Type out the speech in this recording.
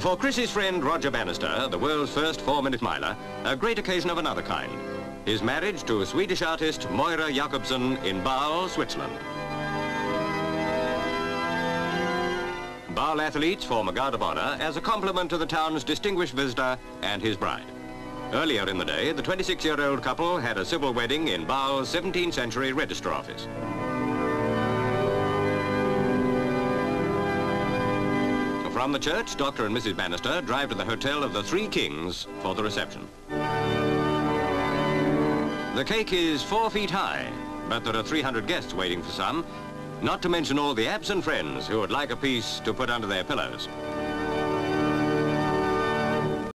For Chris's friend Roger Bannister, the world's first 4-minute miler, a great occasion of another kind. His marriage to Swedish artist Moyra Jacobsson in Basle, Switzerland. Basle athletes form a guard of honor as a compliment to the town's distinguished visitor and his bride. Earlier in the day, the 26-year-old couple had a civil wedding in Basle's 17th century register office. From the church, Dr. and Mrs. Bannister drive to the Hotel of the Three Kings for the reception. The cake is 4 feet high, but there are 300 guests waiting for some, not to mention all the absent friends who would like a piece to put under their pillows.